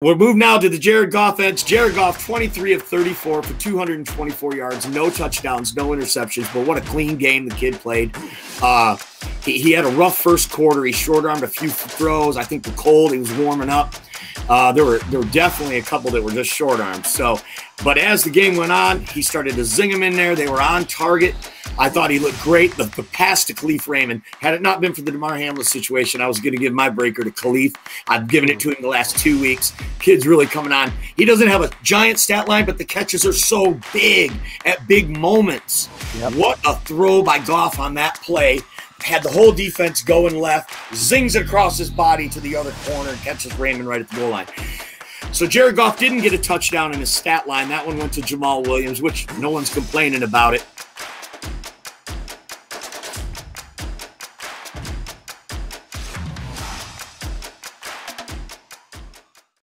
We'll move now to the Jared Goff Ents. Jared Goff, 23 of 34 for 224 yards, no touchdowns, no interceptions, but what a clean game the kid played. He had a rough first quarter. He short-armed a few throws. I think the cold, he was warming up. There were definitely a couple that were just short-armed. But as the game went on, he started to zing them in there. They were on target. I thought he looked great. The pass to Kalif Raymond, had it not been for the DeMar Hamlin situation, I was going to give my breaker to Kalif. I've given it to him the last 2 weeks. Kid's really coming on. He doesn't have a giant stat line, but the catches are so big at big moments. Yep. What a throw by Goff on that play. Had the whole defense going left, zings it across his body to the other corner, and catches Raymond right at the goal line. So Jared Goff didn't get a touchdown in his stat line. That one went to Jamal Williams, which no one's complaining about it.